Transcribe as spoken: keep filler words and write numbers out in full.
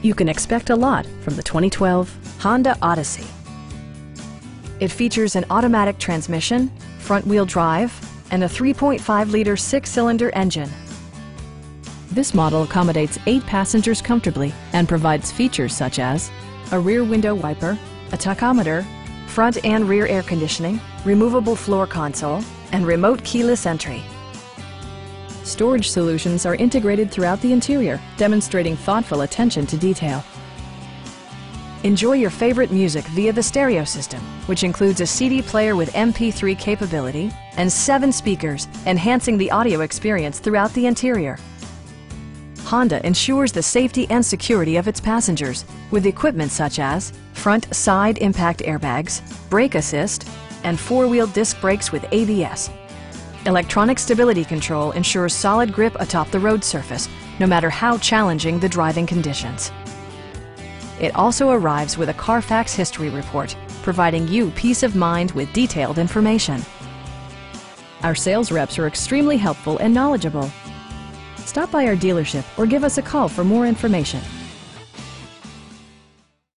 You can expect a lot from the twenty twelve Honda Odyssey. It features an automatic transmission, front-wheel drive, and a three point five liter six-cylinder engine. This model accommodates eight passengers comfortably and provides features such as a rear window wiper, a tachometer, front and rear air conditioning, removable floor console, and remote keyless entry. Storage solutions are integrated throughout the interior, demonstrating thoughtful attention to detail. Enjoy your favorite music via the stereo system, which includes a C D player with M P three capability and seven speakers, enhancing the audio experience throughout the interior. Honda ensures the safety and security of its passengers with equipment such as front side impact airbags, brake assist, and four-wheel disc brakes with A B S. Electronic stability control ensures solid grip atop the road surface, no matter how challenging the driving conditions. It also arrives with a Carfax history report, providing you peace of mind with detailed information. Our sales reps are extremely helpful and knowledgeable. Stop by our dealership or give us a call for more information.